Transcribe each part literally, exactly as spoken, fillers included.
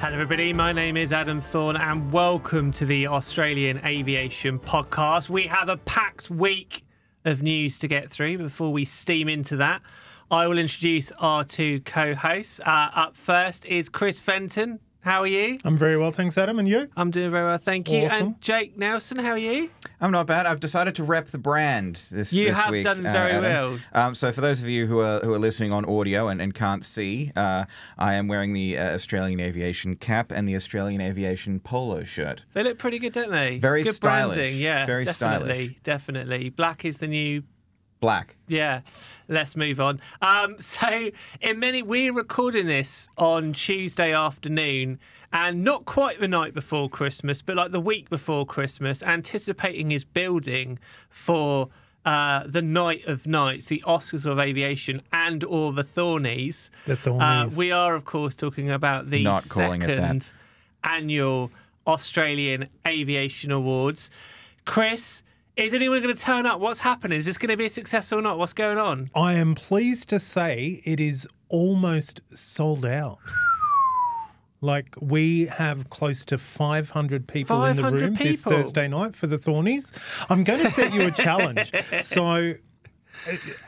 Hello everybody, my name is Adam Thorne and welcome to the Australian Aviation Podcast. We have a packed week of news to get through. Before we steam into that, I will introduce our two co-hosts. Uh, up first is Chris Fenton. How are you? I'm very well, thanks Adam, and you? I'm doing very well, thank you. Awesome. And Jake Nelson, how are you? I'm not bad. I've decided to rep the brand this, you this week. You have done very uh, well. Um, so for those of you who are who are listening on audio and, and can't see, uh, I am wearing the uh, Australian Aviation cap and the Australian Aviation polo shirt. They look pretty good, don't they? Very good stylish. Branding, yeah, very definitely, stylish. Definitely. Black is the new... Black. Yeah. Let's move on. Um, so in many, we're recording this on Tuesday afternoon, and not quite the night before Christmas, but like the week before Christmas, anticipating is building for uh, the night of nights, the Oscars of Aviation and or the Thornies. The Thornies. Uh, we are, of course, talking about the not second calling it that. annual Australian Aviation Awards. Chris, is anyone going to turn up? What's happening? Is this going to be a success or not? What's going on? I am pleased to say it is almost sold out. Like, we have close to five hundred people five hundred in the room people. This Thursday night for the Thornies. I'm going to set you a challenge. So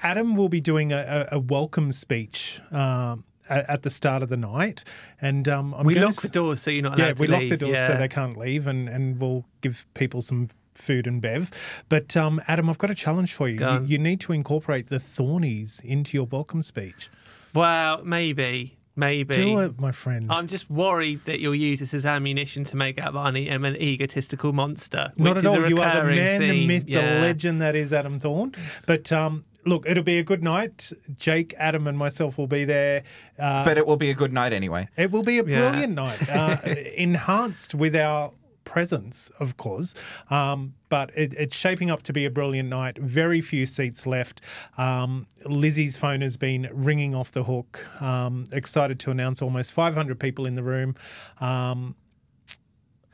Adam will be doing a, a welcome speech um, at, at the start of the night. And um, I'm We lock to, the doors so you're not allowed yeah, to leave. Yeah, we lock the doors yeah. so they can't leave, and, and we'll give people some food and bev. But um, Adam, I've got a challenge for you. You, you need to incorporate the Thornies into your welcome speech. Well, maybe, maybe. Do it, my friend. I'm just worried that you'll use this as ammunition to make out that I am an egotistical monster. Not at all. You are the man, theme. the myth, yeah. the legend that is Adam Thorne. But um, look, it'll be a good night. Jake, Adam and myself will be there. Uh, but it will be a good night anyway. It will be a brilliant yeah. night. Uh, enhanced with our presence, of course, um, but it, it's shaping up to be a brilliant night. Very few seats left. Um, Lizzie's phone has been ringing off the hook. Um, excited to announce almost five hundred people in the room. Um,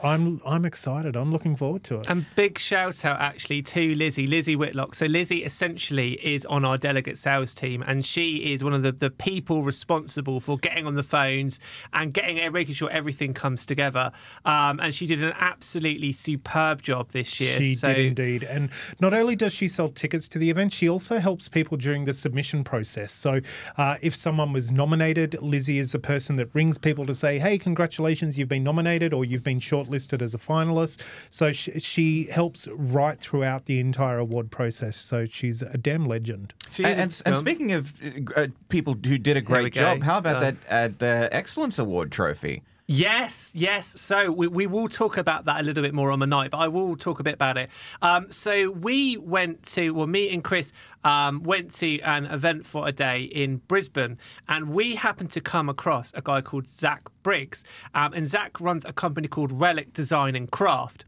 I'm I'm excited. I'm looking forward to it. And big shout out actually to Lizzie, Lizzie Whitlock. So Lizzie essentially is on our delegate sales team, and she is one of the, the people responsible for getting on the phones and getting and making sure everything comes together. Um, and she did an absolutely superb job this year. She so... did indeed. And not only does she sell tickets to the event, she also helps people during the submission process. So uh, if someone was nominated, Lizzie is the person that rings people to say, hey, congratulations, you've been nominated or you've been shortlisted. Listed as a finalist. So sh she helps right throughout the entire award process. So she's a damn legend. She and, and, and speaking of uh, people who did a great job, go. how about uh, that uh, the Excellence Award trophy? Yes, yes. So we, we will talk about that a little bit more on the night, but I will talk a bit about it. Um, so we went to, well, me and Chris um, went to an event for a day in Brisbane, and we happened to come across a guy called Zach Briggs. Um, and Zach runs a company called Relic Design and Craft.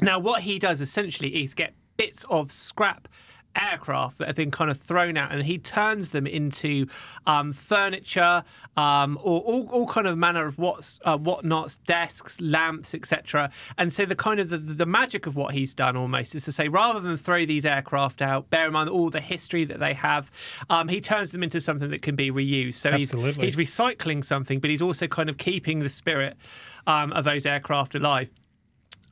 Now, what he does essentially is get bits of scrap aircraft that have been kind of thrown out, and he turns them into um, furniture um, or all, all kind of manner of what's uh, whatnots, desks, lamps, et cetera. And so the kind of the, the magic of what he's done almost is to say, rather than throw these aircraft out, bear in mind all the history that they have, um, he turns them into something that can be reused. So he's, he's recycling something, but he's also kind of keeping the spirit um, of those aircraft alive.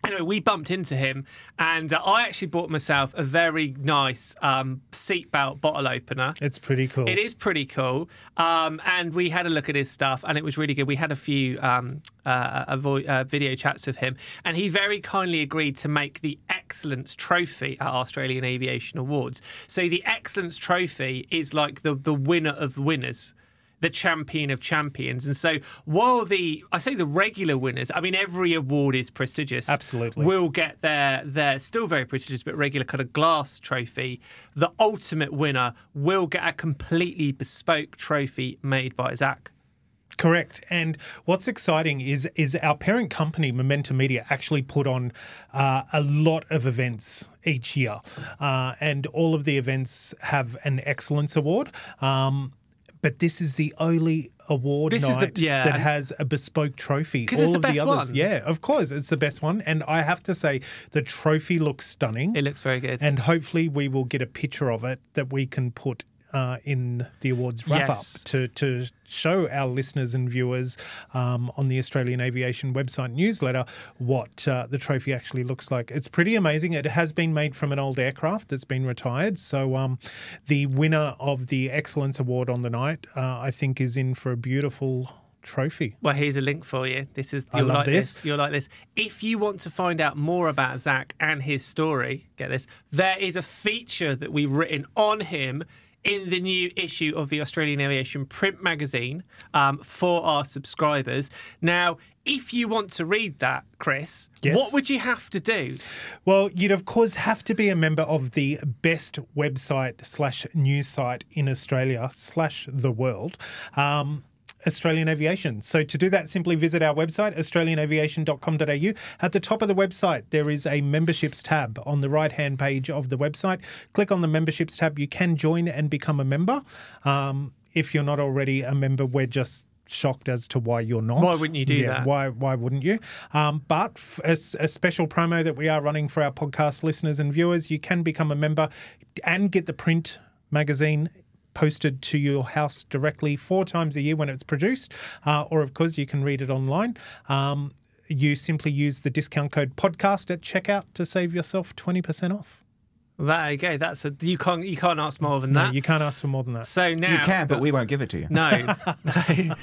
Anyway, we bumped into him, and uh, I actually bought myself a very nice um, seatbelt bottle opener. It's pretty cool. It is pretty cool. Um, and we had a look at his stuff, and it was really good. We had a few um, uh, a vo uh, video chats with him, and he very kindly agreed to make the Excellence Trophy at Australian Aviation Awards. So the Excellence Trophy is like the, the winner of winners, the champion of champions. And so while the, I say the regular winners, I mean, every award is prestigious. Absolutely. We'll get their, their still very prestigious, but regular kind of glass trophy. The ultimate winner will get a completely bespoke trophy made by Zach. Correct. And what's exciting is is our parent company, Momentum Media, actually put on uh, a lot of events each year. Uh, and all of the events have an Excellence Award. Um But this is the only award this night is the, yeah, that has a bespoke trophy. Because it's the best the others, one. Yeah, of course. It's the best one. And I have to say, the trophy looks stunning. It looks very good. And hopefully we will get a picture of it that we can put uh, in the awards wrap-up yes. to, to show our listeners and viewers um, on the Australian Aviation website newsletter what uh, the trophy actually looks like. It's pretty amazing. It has been made from an old aircraft that's been retired. So um, the winner of the Excellence Award on the night, uh, I think, is in for a beautiful trophy. Well, here's a link for you. This is you'll I love like this. this. You'll like this. If you want to find out more about Zach and his story, get this. There is a feature that we've written on him in the new issue of the Australian Aviation print magazine um, for our subscribers. Now, if you want to read that, Chris, yes. what would you have to do? Well, you'd of course have to be a member of the best website slash news site in Australia slash the world. Um, Australian Aviation. So to do that, simply visit our website, australian aviation dot com dot a u. At the top of the website, there is a memberships tab on the right-hand page of the website. Click on the memberships tab. You can join and become a member. Um, if you're not already a member, we're just shocked as to why you're not. Why wouldn't you do yeah, that? Why Why wouldn't you? Um, but a, a special promo that we are running for our podcast listeners and viewers, you can become a member and get the print magazine posted to your house directly four times a year when it's produced, uh, or of course you can read it online. Um, you simply use the discount code podcast at checkout to save yourself twenty percent off. There you go. That's a you can't you can't ask more than that. No, you can't ask for more than that. So now you can, but we won't give it to you. No. no.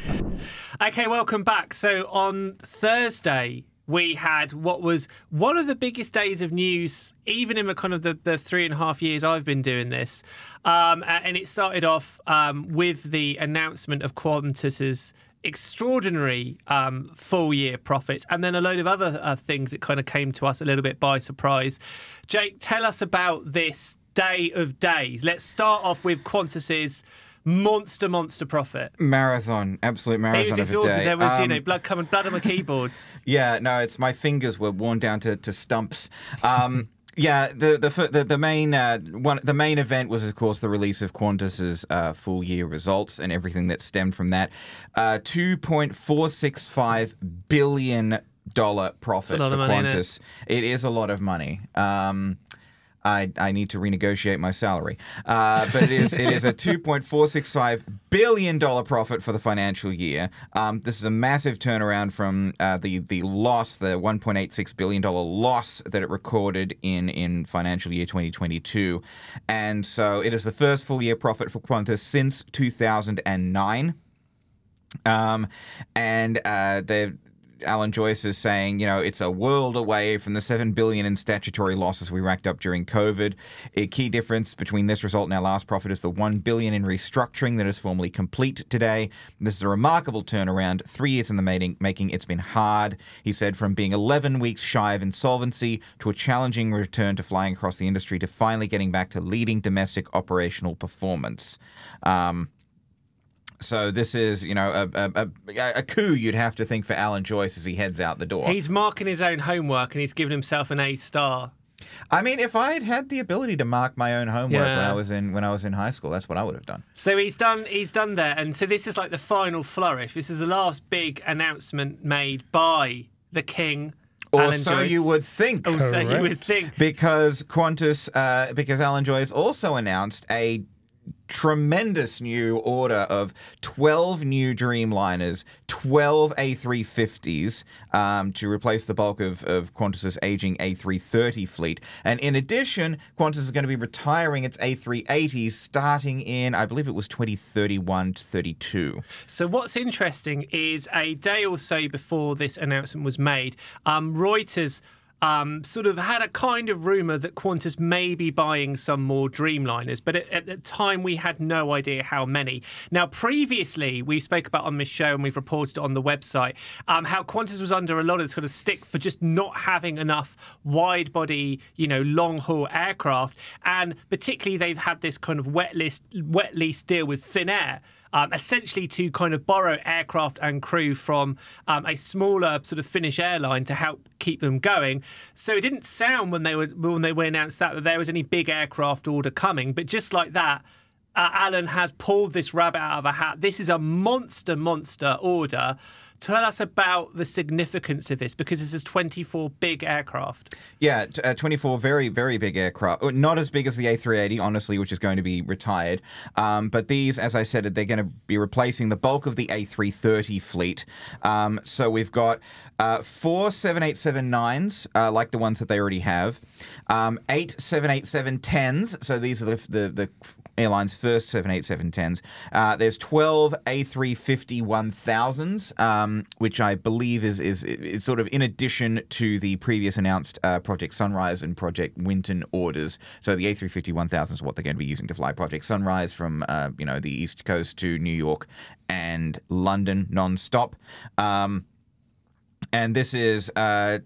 Okay, welcome back. So on Thursday, we had what was one of the biggest days of news, even in the kind of the, the three and a half years I've been doing this. Um, and it started off um, with the announcement of Qantas's extraordinary um, full-year profits, and then a load of other uh, things that kind of came to us a little bit by surprise. Jake, tell us about this day of days. Let's start off with Qantas's monster, monster profit. Marathon. Absolute marathon. He was exhausted. Of a day. There was, um, you know, blood coming, blood on my keyboards. Yeah, no, it's my fingers were worn down to, to stumps. Um, yeah, the the the, the main uh, one, the main event was, of course, the release of Qantas's uh, full year results and everything that stemmed from that. Uh, two point four six five billion dollars profit for Qantas. It is a lot of money. Um, I, I need to renegotiate my salary. Uh, but it is it is a two point four six five billion dollars profit for the financial year. Um, this is a massive turnaround from uh, the, the loss, the one point eight six billion dollars loss that it recorded in, in financial year twenty twenty-two. And so it is the first full year profit for Qantas since two thousand nine. Um, and uh, they've... Alan Joyce is saying, you know, it's a world away from the seven billion dollars in statutory losses we racked up during COVID. A key difference between this result and our last profit is the one billion dollars in restructuring that is formally complete today. This is a remarkable turnaround. Three years in the making, it's been hard. He said, from being eleven weeks shy of insolvency to a challenging return to flying across the industry to finally getting back to leading domestic operational performance. Um So this is, you know, a, a, a coup, you'd have to think, for Alan Joyce as he heads out the door. He's marking his own homework and he's given himself an A star. I mean, if I had had the ability to mark my own homework yeah. when I was in when I was in high school, that's what I would have done. So he's done he's done that, and so this is like the final flourish. This is the last big announcement made by the king. Or so you would think. Or so you would think. Because Qantas, uh, because Alan Joyce also announced a tremendous new order of twelve new Dreamliners, twelve A three fifties um, to replace the bulk of, of Qantas's aging A three thirty fleet. And in addition, Qantas is going to be retiring its A three eighties starting in, I believe it was twenty thirty-one to thirty-two. So what's interesting is a day or so before this announcement was made, um, Reuters Um, sort of had a kind of rumour that Qantas may be buying some more Dreamliners, but at, at the time we had no idea how many. Now, previously, we spoke about on this show and we've reported on the website um, how Qantas was under a lot of sort of stick for just not having enough wide-body, you know, long-haul aircraft, and particularly they've had this kind of wet list, wet lease deal with Finnair. Um, essentially to kind of borrow aircraft and crew from um, a smaller sort of Finnish airline to help keep them going. So it didn't sound when they were when they were announced that, that there was any big aircraft order coming, but just like that, uh, Alan has pulled this rabbit out of a hat. This is a monster, monster order. Tell us about the significance of this, because this is twenty-four big aircraft. Yeah, uh, twenty-four very, very big aircraft. Not as big as the A three eighty, honestly, which is going to be retired. Um, but these, as I said, they're going to be replacing the bulk of the A three thirty fleet. Um, so we've got uh, four seven eight seven nines, uh, like the ones that they already have. Um, eight seven eight seven tens. So these are the... the, the airline's first seven eight seven tens. Uh, there's twelve A three fifty one thousands, um, which I believe is, is is sort of in addition to the previous announced uh, Project Sunrise and Project Winton orders. So the A three fifty one thousand is what they're going to be using to fly Project Sunrise from uh, you know, the East Coast to New York and London non-stop. Um, and this is... Uh,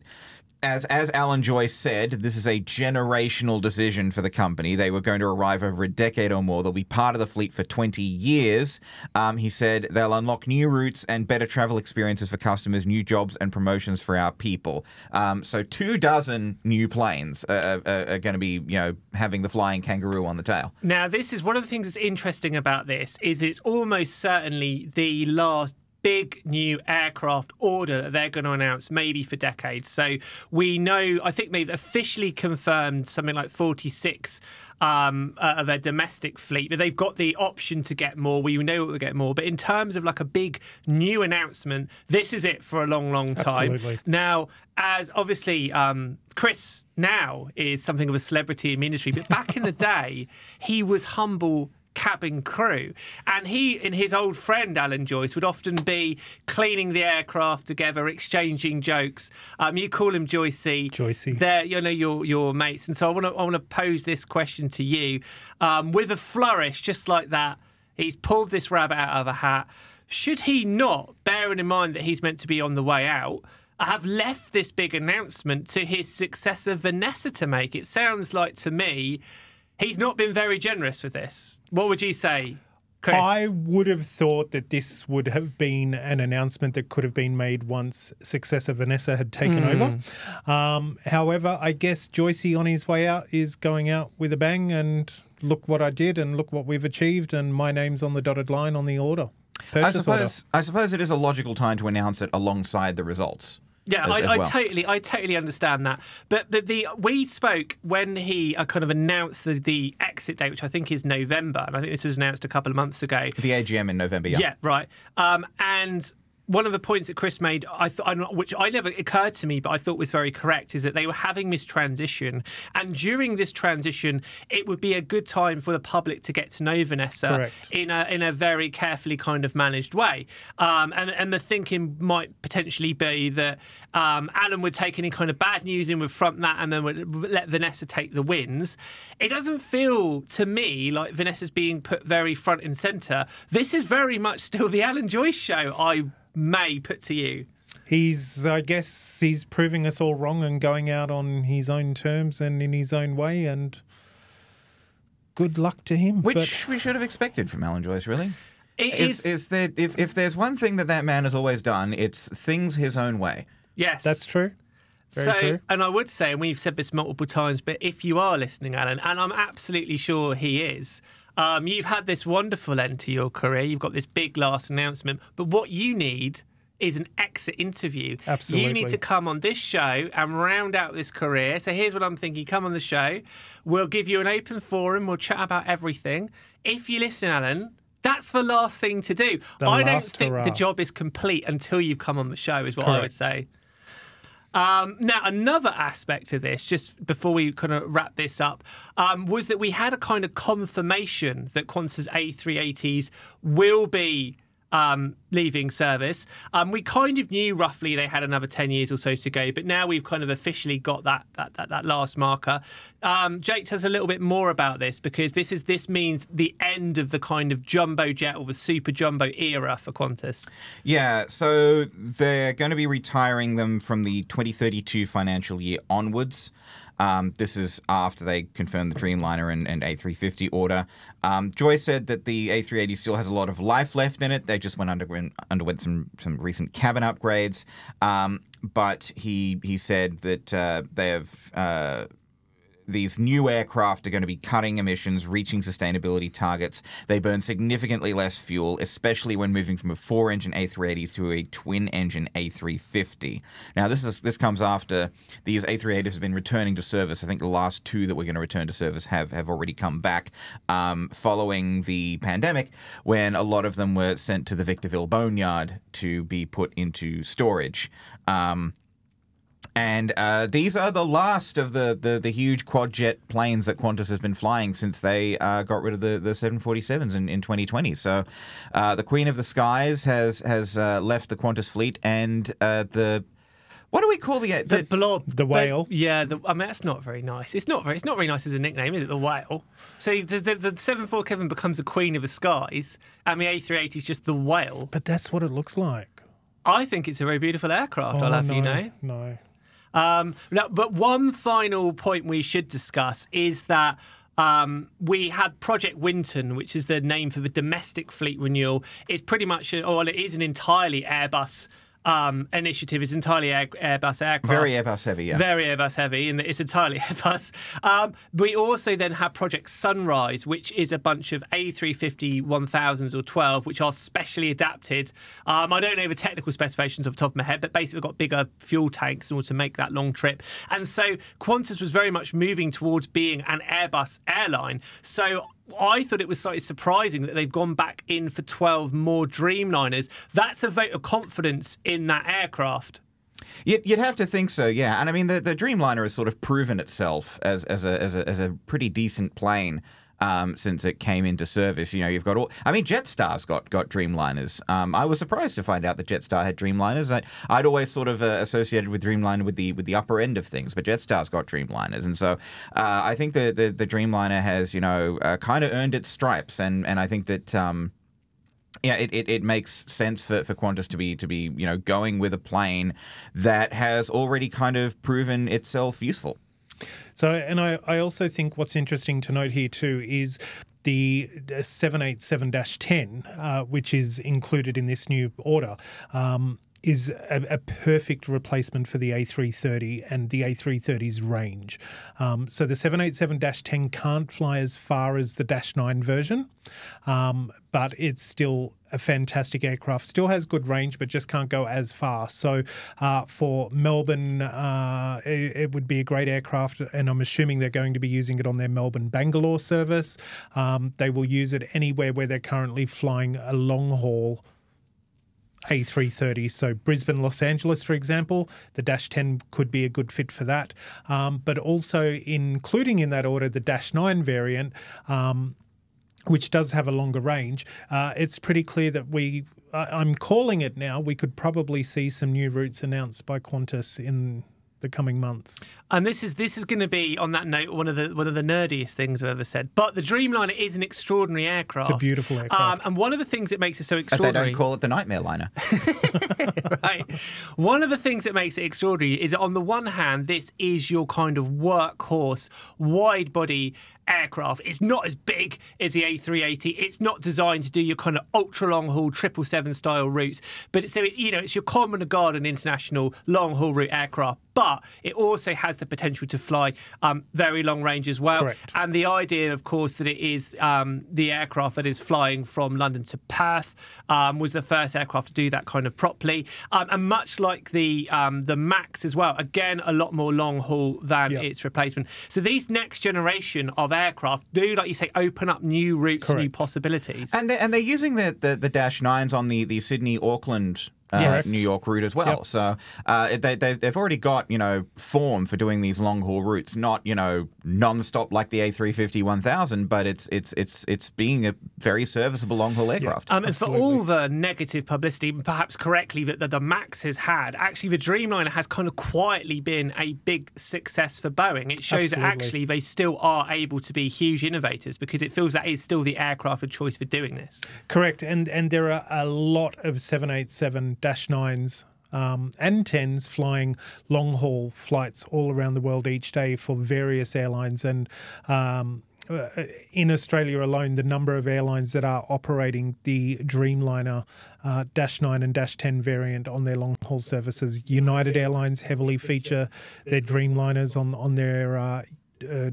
As as Alan Joyce said, this is a generational decision for the company. They were going to arrive over a decade or more. They'll be part of the fleet for twenty years. Um, he said they'll unlock new routes and better travel experiences for customers, new jobs and promotions for our people. Um, so two dozen new planes are, are, are going to be, you know, having the flying kangaroo on the tail. Now, this is one of the things that's interesting about this is that it's almost certainly the last big new aircraft order that they're going to announce maybe for decades. So we know, I think they've officially confirmed something like forty-six um, uh, of their domestic fleet, but they've got the option to get more. We know we'll get more. But in terms of like a big new announcement, this is it for a long, long time. Absolutely. Now, as obviously um, Chris now is something of a celebrity in the industry, but back in the day, he was humble cabin crew, and he and his old friend Alan Joyce would often be cleaning the aircraft together, exchanging jokes. Um, you call him Joycey. Joycey. They're, you know, your your mates, and so I want to I want to pose this question to you, um, with a flourish, just like that. He's pulled this rabbit out of a hat. Should he not, bearing in mind that he's meant to be on the way out, have left this big announcement to his successor Vanessa to make? It sounds like to me he's not been very generous with this. What would you say, Chris? I would have thought that this would have been an announcement that could have been made once successor Vanessa had taken mm. over. Um, however, I guess Joycey on his way out is going out with a bang, and look what I did and look what we've achieved, and my name's on the dotted line on the order. I suppose, order. I suppose it is a logical time to announce it alongside the results. Yeah, as, I, as well. I totally, I totally understand that. But the, the we spoke when he uh, kind of announced the, the exit date, which I think is November, and I think this was announced a couple of months ago. The A G M in November, yeah. Yeah, right. Um, and one of the points that Chris made, I thought, which I never occurred to me, but I thought was very correct, is that they were having this transition, and during this transition, it would be a good time for the public to get to know Vanessa Correct. in a in a very carefully kind of managed way. Um, and and the thinking might potentially be that um, Alan would take any kind of bad news and would front that, and then would let Vanessa take the wins. It doesn't feel to me like Vanessa's being put very front and centre. This is very much still the Alan Joyce show, I may put to you. He's, I guess, he's proving us all wrong and going out on his own terms and in his own way, and good luck to him. Which but... we should have expected from Alan Joyce, really. It is, is, is there, if, if there's one thing that that man has always done, it's things his own way. Yes. That's true. Very so, true. And I would say, and we've said this multiple times, but if you are listening, Alan, and I'm absolutely sure he is, Um, you've had this wonderful end to your career. You've got this big last announcement. But what you need is an exit interview. Absolutely. You need to come on this show and round out this career. So here's what I'm thinking. Come on the show. We'll give you an open forum. We'll chat about everything. If you listen, Alan, that's the last thing to do. The I don't think hurrah. the job is complete until you've come on the show is what Correct. I would say. Um, now, another aspect of this, just before we kind of wrap this up, um, was that we had a kind of confirmation that Qantas A three eighties will be um, leaving service. Um, we kind of knew roughly they had another ten years or so to go, but now we've kind of officially got that that, that, that last marker. Um, Jake, tell us a little bit more about this, because this is this means the end of the kind of jumbo jet or the super jumbo era for Qantas. Yeah, so they're going to be retiring them from the twenty thirty-two financial year onwards. Um, this is after they confirmed the Dreamliner and, and A three fifty order. Um, Joy said that the A three eighty still has a lot of life left in it. They just went underwent, underwent some some recent cabin upgrades, um, but he he said that uh, they have. Uh, these new aircraft are going to be cutting emissions, reaching sustainability targets. They burn significantly less fuel, especially when moving from a four-engine A three eighty to a twin-engine A three fifty. Now, this is this comes after these A three eighties have been returning to service. I think the last two that we're going to return to service have, have already come back um, following the pandemic, when a lot of them were sent to the Victorville Boneyard to be put into storage. Um, And uh, these are the last of the, the, the huge quadjet planes that Qantas has been flying since they uh, got rid of the, the seven forty-sevens in, in twenty twenty. So uh, the Queen of the Skies has has uh, left the Qantas fleet, and uh, the... What do we call the... The, the blob. The whale. The, yeah, the, I mean, that's not very nice. It's not very It's not very nice as a nickname, is it? The whale. So the, the, the seven forty-seven becomes the Queen of the Skies, and the A three eighty is just the whale. But that's what it looks like. I think it's a very beautiful aircraft, oh, I'll have no, you know. No. Um, no, but one final point we should discuss is that um, we had Project Winton, which is the name for the domestic fleet renewal. It's pretty much, or well, it is an entirely Airbus um, initiative. It's entirely Air Airbus aircraft. Very Airbus heavy, yeah. Very Airbus heavy, and it's entirely Airbus. Um, we also then have Project Sunrise, which is a bunch of A three fifty, one thousands or twelve, which are specially adapted. Um, I don't know the technical specifications off the top of my head, but basically we've got bigger fuel tanks in order to make that long trip. And so Qantas was very much moving towards being an Airbus airline. So I thought it was slightly surprising that they've gone back in for twelve more Dreamliners. That's a vote of confidence in that aircraft. You'd have to think so, yeah. And I mean, the, the Dreamliner has sort of proven itself as, as, a, as, a, as a pretty decent plane um, since it came into service. You know, you've got all... I mean, Jetstar's got, got Dreamliners. Um, I was surprised to find out that Jetstar had Dreamliners. I, I'd always sort of uh, associated with Dreamliner with the with the upper end of things, but Jetstar's got Dreamliners. And so uh, I think the, the, the Dreamliner has, you know, uh, kind of earned its stripes. And, and I think that... Um, Yeah, it, it, it makes sense for, for Qantas to be to be, you know, going with a plane that has already kind of proven itself useful. So, and I, I also think what's interesting to note here too is the seven eighty-seven dash ten, uh, which is included in this new order, um, is a, a perfect replacement for the A three thirty and the A three thirty's range. Um, so the seven eighty-seven dash ten can't fly as far as the dash nine version, um, but it's still a fantastic aircraft. Still has good range, but just can't go as far. So uh, for Melbourne, uh, it, it would be a great aircraft, and I'm assuming they're going to be using it on their Melbourne-Bangalore service. Um, they will use it anywhere where they're currently flying a long-haul A three thirty, so Brisbane, Los Angeles, for example, the dash ten could be a good fit for that. Um, but also including in that order the dash nine variant, um, which does have a longer range, uh, it's pretty clear that we, uh, I'm calling it now, we could probably see some new routes announced by Qantas in the coming months. And this is this is going to be, on that note, one of the one of the nerdiest things I've ever said. But the Dreamliner is an extraordinary aircraft. It's a beautiful aircraft. Um, and one of the things that makes it so extraordinary... If they don't call it the Nightmare Liner. Right. One of the things that makes it extraordinary is that, on the one hand, this is your kind of workhorse, wide-body aircraft. It's not as big as the A three eighty. It's not designed to do your kind of ultra long haul triple seven style routes, but it's, so it, you know, it's your common garden international long haul route aircraft. But it also has the potential to fly um, very long range as well. Correct. And the idea, of course, that it is um, the aircraft that is flying from London to Perth um, was the first aircraft to do that kind of properly. Um, and much like the um, the Max as well, again, a lot more long haul than yep. its replacement. So these next generation of aircraft do, like you say, open up new routes, Correct. New possibilities. And they're, and they're using the, the, the dash nines on the, the Sydney-Auckland Uh, yes. New York route as well. Yep. So uh, they, they've, they've already got, you know, form for doing these long-haul routes, not, you know, non-stop like the A three fifty one thousand, but it's it's it's it's being a very serviceable long-haul aircraft. Yep. Um, and for all the negative publicity, perhaps correctly, that the, the Max has had, actually the Dreamliner has kind of quietly been a big success for Boeing. It shows Absolutely. That actually they still are able to be huge innovators, because it feels that is still the aircraft of choice for doing this. Correct. And, and there are a lot of seven eighty-seven dash nines um, and tens flying long-haul flights all around the world each day for various airlines. And um, in Australia alone, the number of airlines that are operating the Dreamliner uh, dash nine and dash ten variant on their long-haul services. United Airlines heavily feature their Dreamliners on, on their uh, uh,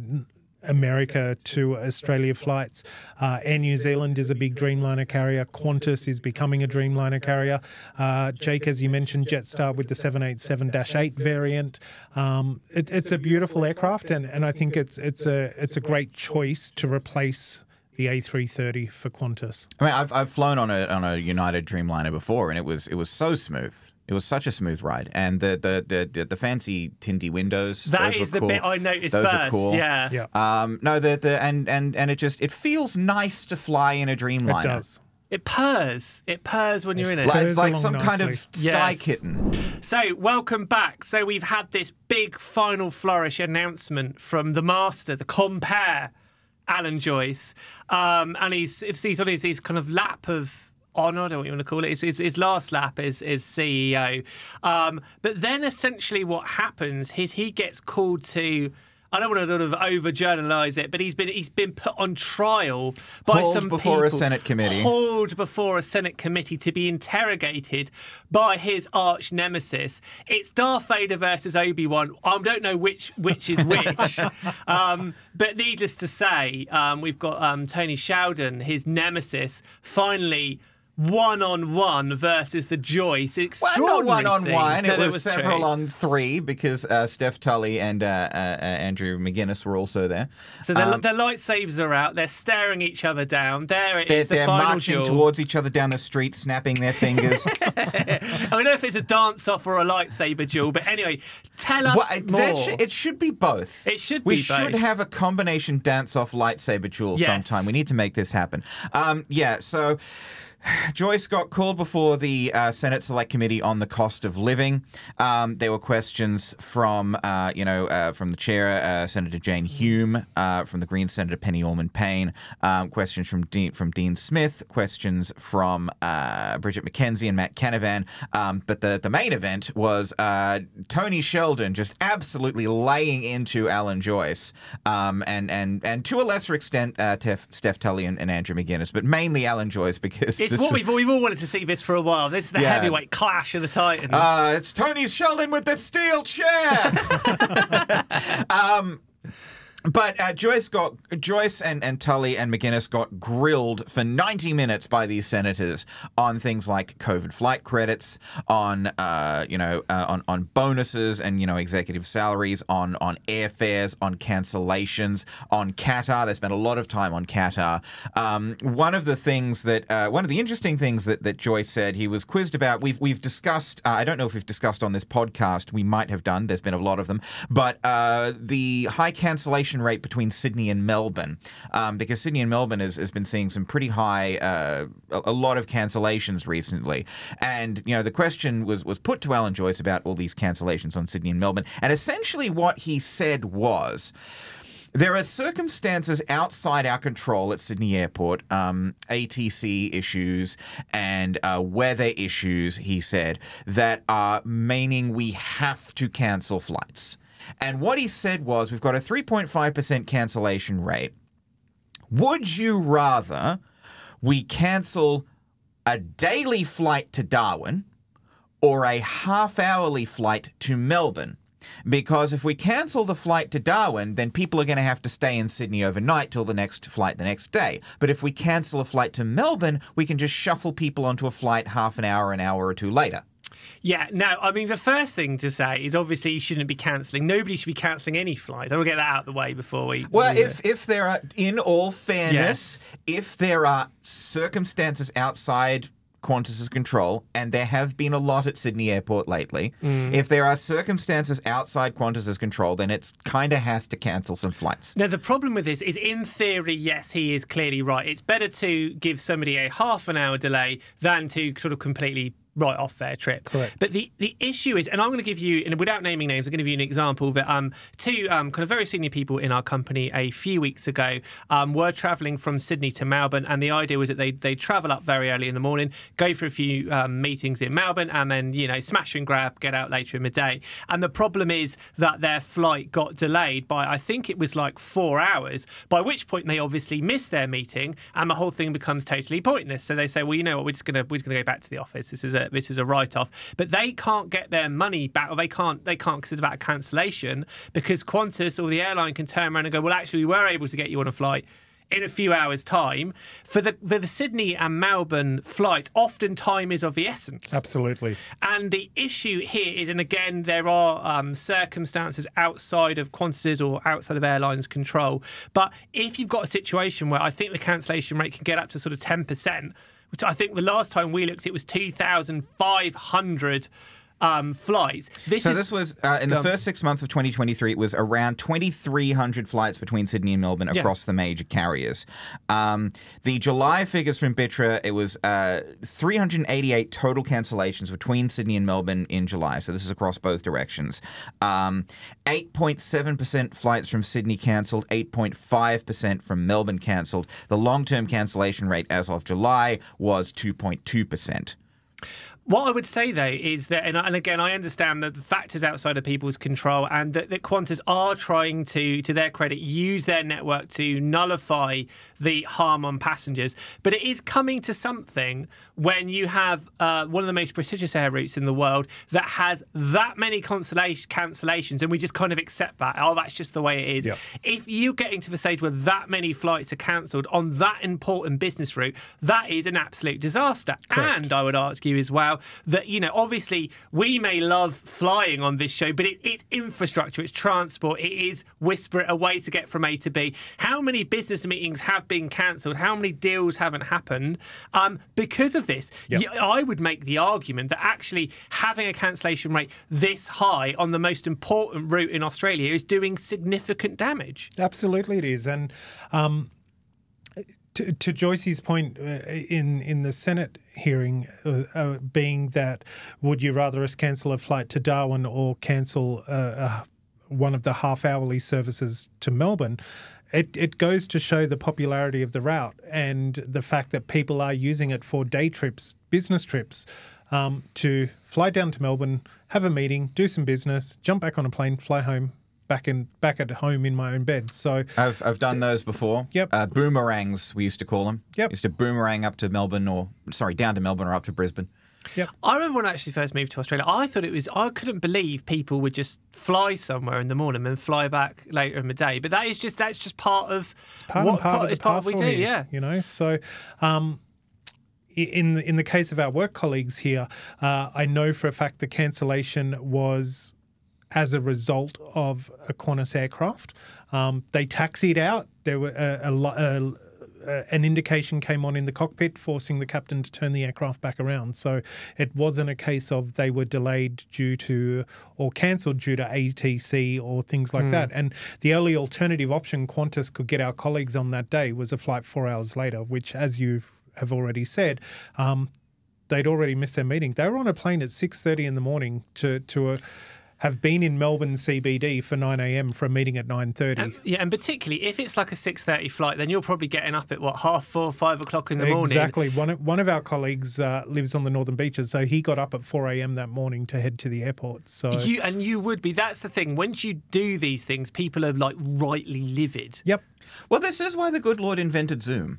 America to Australia flights. Uh, Air New Zealand is a big Dreamliner carrier. Qantas is becoming a Dreamliner carrier. Uh, Jake, as you mentioned, Jetstar with the seven eighty-seven dash eight variant. Um, it, it's a beautiful aircraft, and, and I think it's it's a it's a great choice to replace the A three thirty for Qantas. I mean, I've I've flown on a on a United Dreamliner before, and it was it was so smooth. It was such a smooth ride, and the the the, the fancy tindy windows. That those is were the cool. bit I noticed those first. Are cool. Yeah. yeah. Um. No. The the and and and it just it feels nice to fly in a Dreamliner. It does. It purrs. It purrs when it you're in it. Like, it's like some nicely. kind of sky yes. kitten. So welcome back. So we've had this big final flourish announcement from the master, the compere, Alan Joyce, um, and he's he's on his he's kind of lap of. Oh, no, I don't know what you want to call it. His, his, his last lap is, is C E O. Um, but then essentially what happens is he gets called to... I don't want to sort of over-journalise it, but he's been he's been put on trial by some people. Hauled before a Senate committee. Hauled before a Senate committee to be interrogated by his arch nemesis. It's Darth Vader versus Obi-Wan. I don't know which which is which, um, but needless to say, um, we've got um, Tony Sheldon, his nemesis, finally. one on one versus the Joyce. Extraordinary. Well, not one on one. It was, was several true. on three because uh, Steph Tully and uh, uh, Andrew McGinnis were also there. So the, um, the lightsabers are out. They're staring each other down. There it they're, is. The they're final marching duel. towards each other down the street, snapping their fingers. I don't know if it's a dance off or a lightsaber duel, but anyway, tell us well, more. Sh it should be both. It should we be both. We should have a combination dance off lightsaber duel yes. sometime. We need to make this happen. Um, yeah. So. Joyce got called before the uh, Senate Select Committee on the cost of living. Um, there were questions from, uh, you know, uh, from the chair, uh, Senator Jane Hume, uh, from the Greens, Senator Penny Ormond-Payne, um, questions from, De from Dean Smith, questions from uh, Bridget McKenzie and Matt Canavan. Um, but the, the main event was uh, Tony Sheldon just absolutely laying into Alan Joyce um, and, and, and to a lesser extent, uh, Tef Steph Tully and, and Andrew McGinnis, but mainly Alan Joyce because... It's what we've, we've all wanted to see this for a while. This is the yeah. heavyweight clash of the Titans. Uh, it's Tony Sheldon with the steel chair. um, but uh, Joyce got Joyce and, and Tully and McGinnis got grilled for ninety minutes by these senators on things like COVID flight credits, on uh, you know uh, on on bonuses and you know executive salaries, on on airfares, on cancellations, on Qatar. They spent a lot of time on Qatar. Um, one of the things that uh, one of the interesting things that that Joyce said, he was quizzed about. We've we've discussed. Uh, I don't know if we've discussed on this podcast. We might have done. There's been a lot of them, but uh, the high cancellation rate between Sydney and Melbourne, um, because Sydney and Melbourne has, has been seeing some pretty high, uh, a, a lot of cancellations recently. And, you know, the question was, was put to Alan Joyce about all these cancellations on Sydney and Melbourne. And essentially what he said was, there are circumstances outside our control at Sydney Airport, um, A T C issues and uh, weather issues, he said, that are meaning we have to cancel flights. And what he said was, we've got a three point five percent cancellation rate. Would you rather we cancel a daily flight to Darwin or a half-hourly flight to Melbourne? Because if we cancel the flight to Darwin, then people are going to have to stay in Sydney overnight till the next flight the next day. But if we cancel a flight to Melbourne, we can just shuffle people onto a flight half an hour, an hour or two later. Yeah, no, I mean, the first thing to say is obviously you shouldn't be cancelling. Nobody should be cancelling any flights. I will get that out of the way before we... Well, we, if, uh, if there are, in all fairness, yes. if there are circumstances outside Qantas's control, and there have been a lot at Sydney Airport lately, mm. if there are circumstances outside Qantas's control, then it's kind of has to cancel some flights. Now, the problem with this is, in theory, yes, he is clearly right. It's better to give somebody a half an hour delay than to sort of completely... right off their trip. Correct. But the, the issue is, and I'm going to give you, and without naming names, I'm going to give you an example that um, two um, kind of very senior people in our company a few weeks ago um, were travelling from Sydney to Melbourne, and the idea was that they they travel up very early in the morning, go for a few um, meetings in Melbourne, and then, you know, smash and grab, get out later in the day. And the problem is that their flight got delayed by, I think it was like four hours, by which point they obviously missed their meeting, and the whole thing becomes totally pointless. So they say, well, you know what, we're just going to, we're just going to go back to the office. This is a a this is a write-off, but they can't get their money back, or they can't they can't consider that a cancellation, because Qantas or the airline can turn around and go, well, actually, we were able to get you on a flight in a few hours' time. For the, the, the Sydney and Melbourne flights, often time is of the essence. Absolutely. And the issue here is, and again, there are um, circumstances outside of Qantas's or outside of airlines' control, but if you've got a situation where I think the cancellation rate can get up to sort of ten percent, which I think the last time we looked, it was two thousand five hundred Um, flights. This so is, this was, uh, in the um, first six months of twenty twenty-three, it was around twenty-three hundred flights between Sydney and Melbourne across yeah. the major carriers. Um, the July figures from BITRA, it was uh, three hundred eighty-eight total cancellations between Sydney and Melbourne in July. So this is across both directions. eight point seven percent um, flights from Sydney cancelled, eight point five percent from Melbourne cancelled. The long-term cancellation rate as of July was two point two percent. What I would say, though, is that, and, and again, I understand that the factors outside of people's control, and that, that Qantas are trying to, to their credit, use their network to nullify the harm on passengers. But it is coming to something when you have uh, one of the most prestigious air routes in the world that has that many cancellations, and we just kind of accept that. Oh, that's just the way it is. Yep. If you're getting to the stage where that many flights are cancelled on that important business route, that is an absolute disaster. Correct. And I would argue as well, that, you know, obviously we may love flying on this show, but it, it's infrastructure, it's transport, it is whisper it away to get from A to B. How many business meetings have been cancelled? How many deals haven't happened um, because of this? Yep. You, I would make the argument that actually having a cancellation rate this high on the most important route in Australia is doing significant damage. Absolutely it is. And um, to, to Joyce's point uh, in, in the Senate hearing uh, uh, being that, would you rather us cancel a flight to Darwin or cancel uh, uh, one of the half-hourly services to Melbourne? It, it goes to show the popularity of the route and the fact that people are using it for day trips, business trips, um, to fly down to Melbourne, have a meeting, do some business, jump back on a plane, fly home, back in back at home in my own bed. So I've, I've done those before. Yep. Uh, boomerangs, we used to call them. Yep. Used to boomerang up to Melbourne, or sorry, down to Melbourne or up to Brisbane. Yep. I remember when I actually first moved to Australia, I thought it was, I couldn't believe people would just fly somewhere in the morning and fly back later in the day. But that is just, that's just part of it's part what and part, part of it's part we do, here, yeah. You know, so um in the, in the case of our work colleagues here, uh, I know for a fact the cancellation was as a result of a Qantas aircraft. Um, they taxied out. There were a, a, a, a, an indication came on in the cockpit, forcing the captain to turn the aircraft back around. So it wasn't a case of they were delayed due to or cancelled due to A T C or things like mm. that. And the only alternative option Qantas could get our colleagues on that day was a flight four hours later, which, as you have already said, um, they'd already missed their meeting. They were on a plane at six thirty in the morning to to a... have been in Melbourne C B D for nine a m for a meeting at nine thirty. And, yeah, and particularly if it's like a six thirty flight, then you're probably getting up at, what, half four, five o'clock in the morning. Exactly. One of, one of our colleagues uh, lives on the Northern Beaches, so he got up at four a m that morning to head to the airport. So you, and you would be. That's the thing. Once you do these things, people are, like, rightly livid. Yep. Well, this is why the good Lord invented Zoom.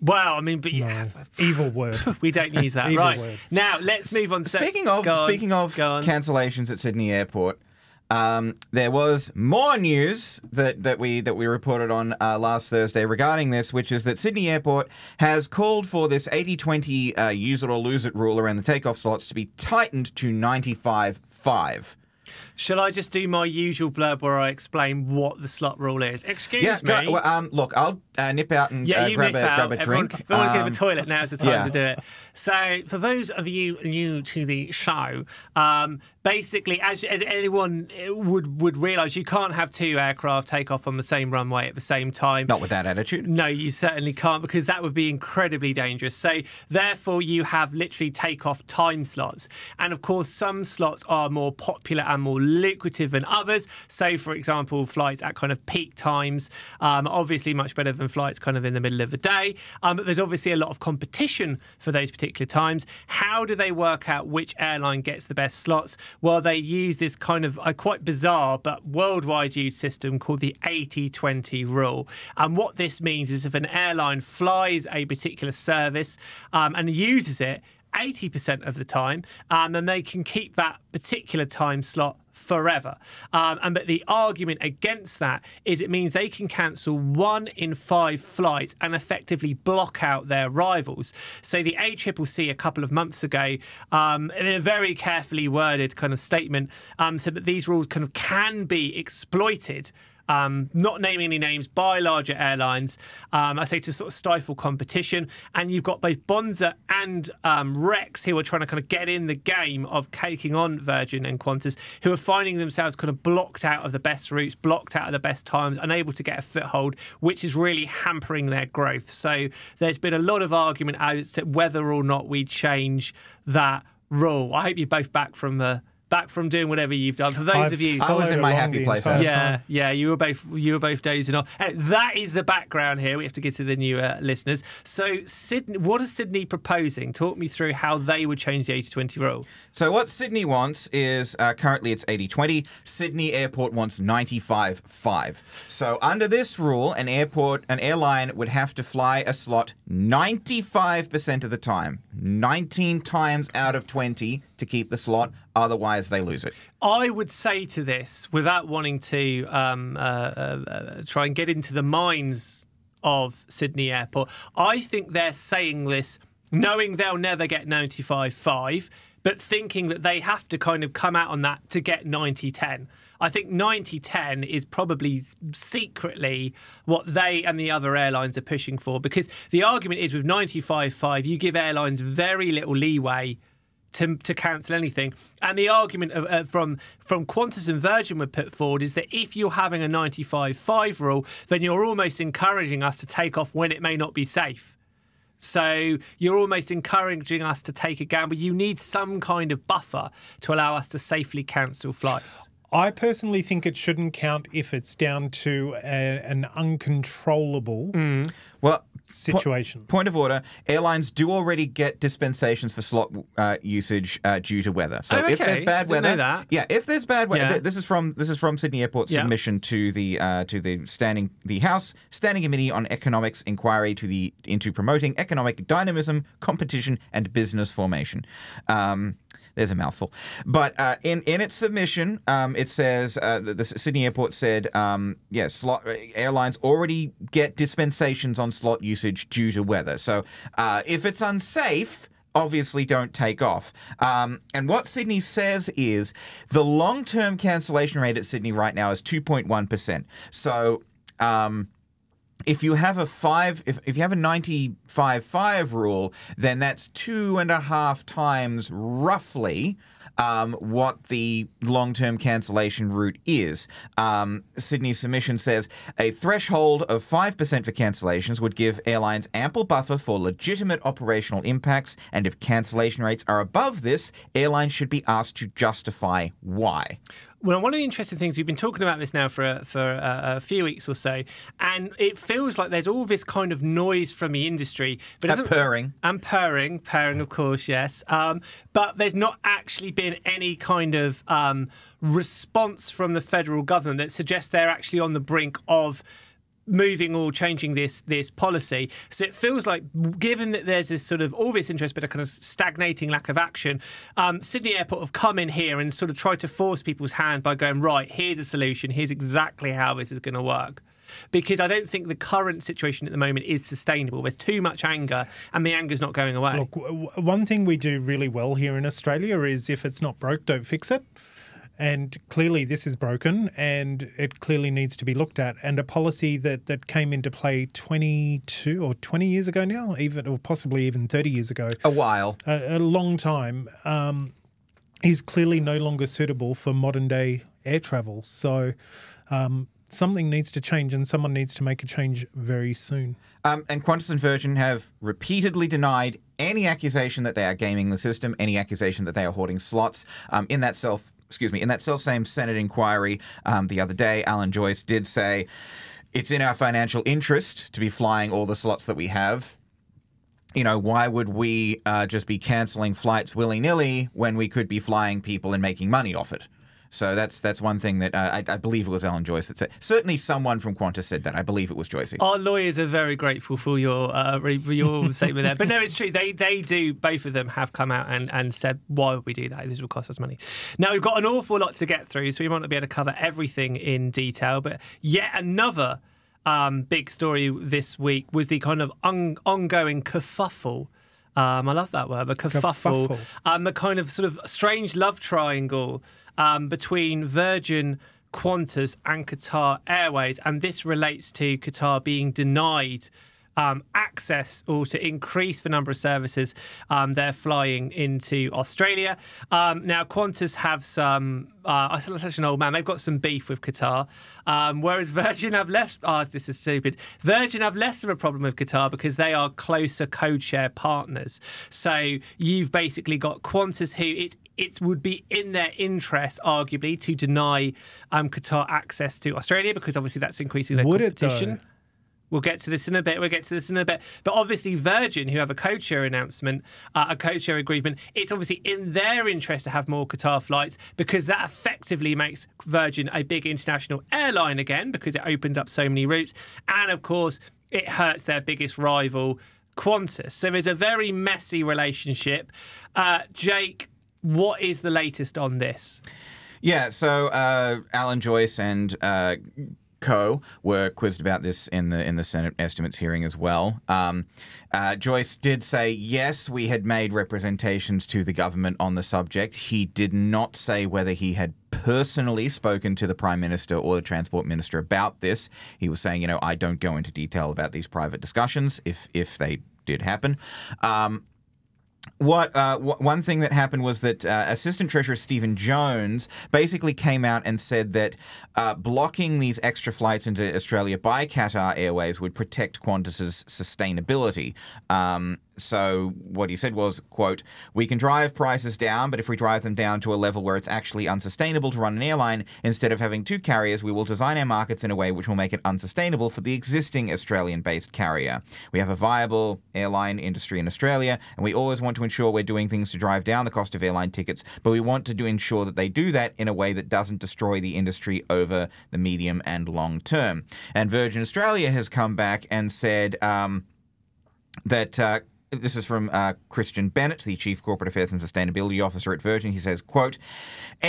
Well, I mean, but yeah, no. Evil word. We don't use that, right? Word. Now let's move on. To speaking of on, speaking of cancellations at Sydney Airport, um, there was more news that that we that we reported on uh, last Thursday regarding this, which is that Sydney Airport has called for this eighty twenty uh, use it or lose it rule around the takeoff slots to be tightened to ninety-five five. Shall I just do my usual blurb where I explain what the slot rule is? Excuse yeah, me. Well, um, look, I'll uh, nip out and yeah, uh, you grab, nip a, out. grab a Everyone, drink. If I want to go to the toilet, now's the time yeah. to do it. So for those of you new to the show, um, basically, as, as anyone would, would realise, you can't have two aircraft take off on the same runway at the same time. Not with that attitude. No, you certainly can't, because that would be incredibly dangerous. So therefore, you have literally takeoff time slots. And of course, some slots are more popular and more lucrative than others. So, for example, flights at kind of peak times, um, obviously much better than flights kind of in the middle of the day. Um, but there's obviously a lot of competition for those particular times. How do they work out which airline gets the best slots? Well, they use this kind of uh, quite bizarre but worldwide used system called the eighty twenty rule. And what this means is if an airline flies a particular service um, and uses it, eighty percent of the time, um, and they can keep that particular time slot forever. Um, and but the argument against that is it means they can cancel one in five flights and effectively block out their rivals. So the A C C C a couple of months ago, um, in a very carefully worded kind of statement, um, said that these rules kind of can be exploited. Um, not naming any names, by larger airlines, um, I say, to sort of stifle competition. And you've got both Bonza and um, Rex who are trying to kind of get in the game of taking on Virgin and Qantas, who are finding themselves kind of blocked out of the best routes, blocked out of the best times, unable to get a foothold, which is really hampering their growth. So there's been a lot of argument as to whether or not we change that rule. I hope you're both back from the... Back from doing whatever you've done. For those I've of you, I was in my happy place. Yeah, yeah. You were both, you were both dozing off. And that is the background here. We have to get to the newer listeners. So, Sydney, what is Sydney proposing? Talk me through how they would change the eighty twenty rule. So, what Sydney wants is uh, currently it's eighty twenty. Sydney Airport wants ninety-five five. So, under this rule, an airport, an airline would have to fly a slot ninety-five percent of the time, nineteen times out of twenty. To keep the slot, otherwise they lose it. I would say to this, without wanting to um, uh, uh, try and get into the minds of Sydney Airport, I think they're saying this knowing they'll never get ninety-five five, but thinking that they have to kind of come out on that to get ninety ten. I think ninety ten is probably secretly what they and the other airlines are pushing for, because the argument is with ninety-five five, you give airlines very little leeway To, to cancel anything. And the argument of, uh, from, from Qantas and Virgin would put forward is that if you're having a ninety-five five rule, then you're almost encouraging us to take off when it may not be safe. So you're almost encouraging us to take a gamble. You need some kind of buffer to allow us to safely cancel flights. I personally think it shouldn't count if it's down to a, an uncontrollable mm. well, situation. Po point of order, airlines do already get dispensations for slot uh, usage uh, due to weather. So oh, okay. if there's bad weather, Didn't know that. yeah, if there's bad weather, yeah. th this is from this is from Sydney Airport's yeah. submission to the uh, to the standing the House Standing Committee on Economics Inquiry to the into promoting economic dynamism, competition, and business formation. Um, There's a mouthful. But uh, in, in its submission, um, it says, uh, the, the Sydney Airport said, um, yeah, slot, airlines already get dispensations on slot usage due to weather. So uh, if it's unsafe, obviously don't take off. Um, and what Sydney says is the long-term cancellation rate at Sydney right now is two point one percent. So... Um, If you have a five, if, if you have a ninety-five five rule, then that's two and a half times roughly um, what the long-term cancellation route is. Um, Sydney's submission says a threshold of five percent for cancellations would give airlines ample buffer for legitimate operational impacts, and if cancellation rates are above this, airlines should be asked to justify why. Well, one of the interesting things, we've been talking about this now for, a, for a, a few weeks or so, and it feels like there's all this kind of noise from the industry. But and purring. And purring, purring, of course, yes. Um, but there's not actually been any kind of um, response from the federal government that suggests they're actually on the brink of moving or changing this this policy. So it feels like, given that there's this sort of all this interest but a kind of stagnating lack of action, um, Sydney Airport have come in here and sort of tried to force people's hand by going, right, here's a solution, here's exactly how this is going to work. Because I don't think the current situation at the moment is sustainable. There's too much anger, and the anger's not going away. Look, w one thing we do really well here in Australia is if it's not broke, don't fix it. And clearly this is broken and it clearly needs to be looked at. And a policy that, that came into play twenty-two or twenty years ago now, even or possibly even thirty years ago. A while. A, a long time. Um, is clearly no longer suitable for modern day air travel. So um, something needs to change, and someone needs to make a change very soon. Um, and Qantas and Virgin have repeatedly denied any accusation that they are gaming the system, any accusation that they are hoarding slots. Um, in that self- Excuse me, in that self-same Senate inquiry um, the other day, Alan Joyce did say, it's in our financial interest to be flying all the slots that we have. You know, why would we uh, just be cancelling flights willy-nilly when we could be flying people and making money off it? So that's that's one thing that uh, I, I believe it was Alan Joyce that said. Certainly someone from Qantas said that. I believe it was Joyce. Our lawyers are very grateful for your uh, for your statement there. But no, it's true. They they do. Both of them have come out and, and said, why would we do that? This will cost us money. Now, we've got an awful lot to get through, so we might not be able to cover everything in detail. But yet another um, big story this week was the kind of un ongoing kerfuffle. Um, I love that word, a kerfuffle. kerfuffle. Um, a kind of sort of strange love triangle um, between Virgin, Qantas and Qatar Airways. And this relates to Qatar being denied um, access or to increase the number of services um, they're flying into Australia. Um, now, Qantas have some... Uh, I said such an old man. They've got some beef with Qatar, um, whereas Virgin have less. Oh, this is stupid. Virgin have less of a problem with Qatar because they are closer code-share partners. So you've basically got Qantas, who it it would be in their interest, arguably, to deny um, Qatar access to Australia because obviously that's increasing their would competition. It We'll get to this in a bit. We'll get to this in a bit. But obviously, Virgin, who have a code-share announcement, uh, a code-share agreement, it's obviously in their interest to have more Qatar flights because that effectively makes Virgin a big international airline again because it opens up so many routes. And, of course, it hurts their biggest rival, Qantas. So there's a very messy relationship. Uh, Jake, what is the latest on this? Yeah, so uh, Alan Joyce and... Uh, Co were quizzed about this in the in the Senate estimates hearing as well. Um, uh, Joyce did say, yes, we had made representations to the government on the subject. He did not say whether he had personally spoken to the Prime Minister or the Transport Minister about this. He was saying, you know, I don't go into detail about these private discussions if, if they did happen. Um, What uh, w one thing that happened was that uh, Assistant Treasurer Stephen Jones basically came out and said that uh, blocking these extra flights into Australia by Qatar Airways would protect Qantas's sustainability. Um, so what he said was, quote, "We can drive prices down, but if we drive them down to a level where it's actually unsustainable to run an airline, instead of having two carriers, we will design our markets in a way which will make it unsustainable for the existing Australian-based carrier. We have a viable airline industry in Australia, and we always want to ensure we're doing things to drive down the cost of airline tickets, but we want to do ensure that they do that in a way that doesn't destroy the industry over the medium and long term." And Virgin Australia has come back and said um, that... Uh, This is from uh, Christian Bennett, the Chief Corporate Affairs and Sustainability Officer at Virgin. He says, quote,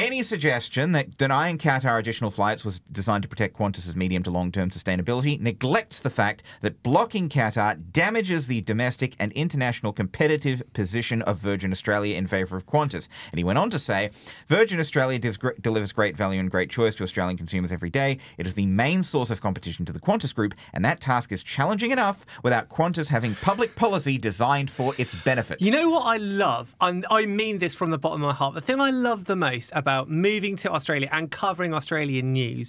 "Any suggestion that denying Qatar additional flights was designed to protect Qantas's medium to long-term sustainability neglects the fact that blocking Qatar damages the domestic and international competitive position of Virgin Australia in favour of Qantas." And he went on to say, "Virgin Australia gr delivers great value and great choice to Australian consumers every day. It is the main source of competition to the Qantas Group, and that task is challenging enough without Qantas having public policy designed for its benefit." You know what I love? I'm, I mean this from the bottom of my heart. The thing I love the most about moving to Australia and covering Australian news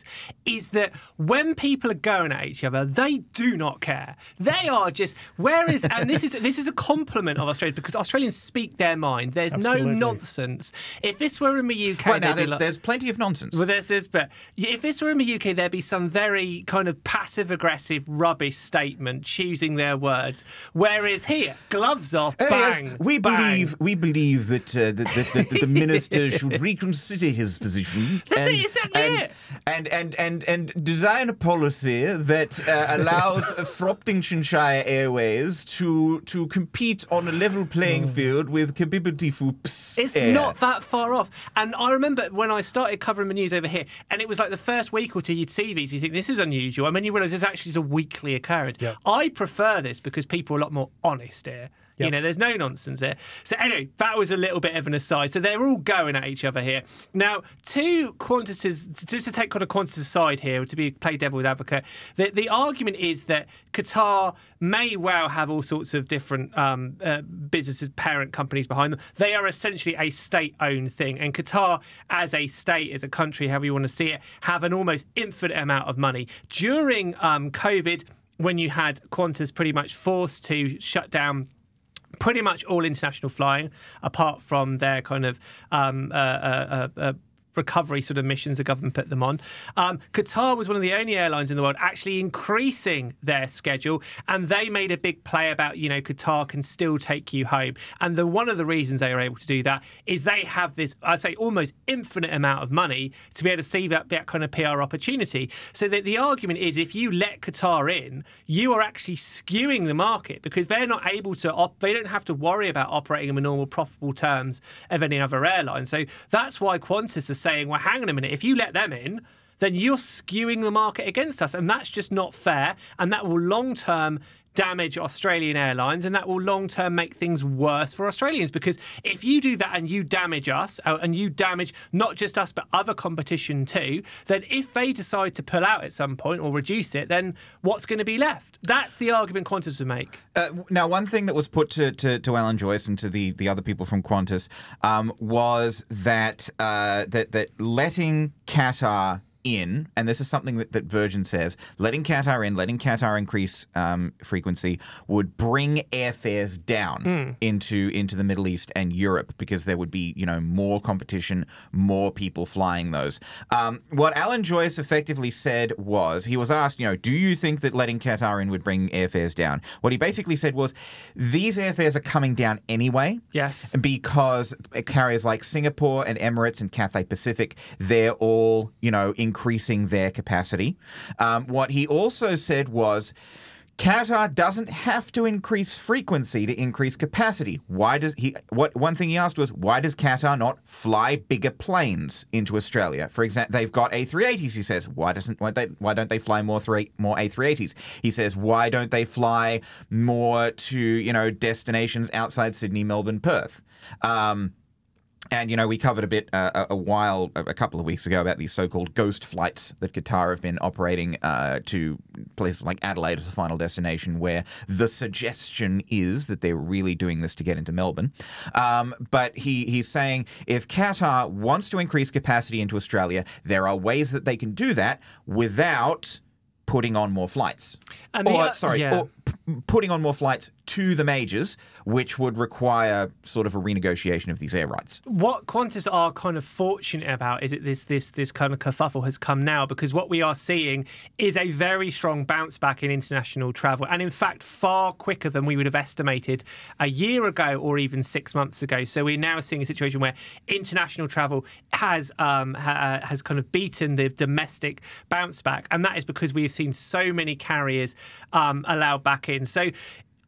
is that when people are going at each other, they do not care. They are just, where is, and this is this is a compliment of Australia because Australians speak their mind. There's Absolutely. no nonsense. If this were in the U K... Well, now, there's, like, there's plenty of nonsense. Well, there's, there's, but if this were in the U K, there'd be some very kind of passive-aggressive rubbish statement choosing their words. Whereas here... gloves off, bang, yes, we bang. believe we believe that uh, that, that, that, that the minister should reconsider his position. That's and, it, exactly and, it. And, and and and and design a policy that uh, allows Shropshire Airways to to compete on a level playing field with Kabibidifoops. It's Air. Not that far off. And I remember when I started covering the news over here, and it was like the first week or two you'd see these, you think this is unusual. I mean, you realise this actually is a weekly occurrence. Yeah. I prefer this because people are a lot more honest here. Yep. You know, there's no nonsense there. So anyway, that was a little bit of an aside. So they're all going at each other here. Now, two Qantas's, just to take kind of Qantas's side here, to be play devil's advocate, the, the argument is that Qatar may well have all sorts of different um, uh, businesses, parent companies behind them. They are essentially a state-owned thing. And Qatar, as a state, as a country, however you want to see it, have an almost infinite amount of money. During um, COVID, when you had Qantas pretty much forced to shut down pretty much all international flying, apart from their kind of um, uh, uh, uh, recovery sort of missions the government put them on. Um, Qatar was one of the only airlines in the world actually increasing their schedule, and they made a big play about, you know, Qatar can still take you home. And the, one of the reasons they were able to do that is they have this, I'd say, almost infinite amount of money to be able to see that, that kind of P R opportunity. So that the argument is, if you let Qatar in, you are actually skewing the market, because they're not able to, op they don't have to worry about operating in the normal profitable terms of any other airline. So that's why Qantas is saying, well, hang on a minute, if you let them in, then you're skewing the market against us. And that's just not fair. And that will long-term damage Australian airlines, and that will long-term make things worse for Australians, because if you do that and you damage us, and you damage not just us but other competition too, then if they decide to pull out at some point or reduce it, then what's going to be left? That's the argument Qantas would make. Uh, now, one thing that was put to, to, to Alan Joyce and to the, the other people from Qantas um, was that, uh, that, that letting Qatar in, and this is something that, that Virgin says, letting Qatar in, letting Qatar increase um, frequency would bring airfares down mm. into into the Middle East and Europe, because there would be, you know, more competition, more people flying those. Um, what Alan Joyce effectively said was, he was asked, you know, do you think that letting Qatar in would bring airfares down? What he basically said was, these airfares are coming down anyway. Yes. Because carriers like Singapore and Emirates and Cathay Pacific, they're all, you know, increasing increasing their capacity. Um, what he also said was, Qatar doesn't have to increase frequency to increase capacity. Why does he? What one thing he asked was, why does Qatar not fly bigger planes into Australia? For example, they've got A three eighties. He says, why doesn't why they why don't they fly more three more A three eighties? He says, why don't they fly more to, you know, destinations outside Sydney, Melbourne, Perth? Um, And, you know, we covered a bit uh, a while, a couple of weeks ago, about these so-called ghost flights that Qatar have been operating uh, to places like Adelaide as a final destination, where the suggestion is that they're really doing this to get into Melbourne. Um, but he, he's saying, if Qatar wants to increase capacity into Australia, there are ways that they can do that without putting on more flights. And or, the, uh, sorry, yeah. or p putting on more flights to the majors, which would require sort of a renegotiation of these air rights. What Qantas are kind of fortunate about is that this this this kind of kerfuffle has come now, because what we are seeing is a very strong bounce back in international travel, and in fact far quicker than we would have estimated a year ago or even six months ago. So we're now seeing a situation where international travel has um, ha has kind of beaten the domestic bounce back, and that is because we've seen so many carriers um, allowed back in. So